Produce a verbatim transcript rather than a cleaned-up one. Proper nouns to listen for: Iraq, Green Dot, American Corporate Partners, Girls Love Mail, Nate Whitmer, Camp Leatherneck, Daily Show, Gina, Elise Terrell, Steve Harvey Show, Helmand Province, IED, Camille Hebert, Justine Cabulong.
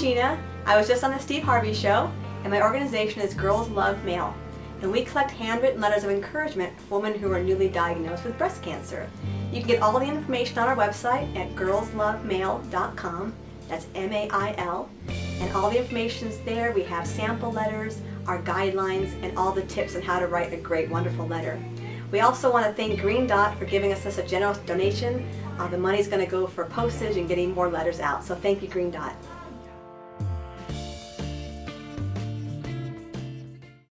Gina. I was just on the Steve Harvey Show, and my organization is Girls Love Mail, and we collect handwritten letters of encouragement for women who are newly diagnosed with breast cancer. You can get all the information on our website at girls love mail dot com, that's M A I L, and all the information is there. We have sample letters, our guidelines, and all the tips on how to write a great, wonderful letter. We also want to thank Green Dot for giving us such a generous donation. Uh, the money's going to go for postage and getting more letters out, so thank you, Green Dot.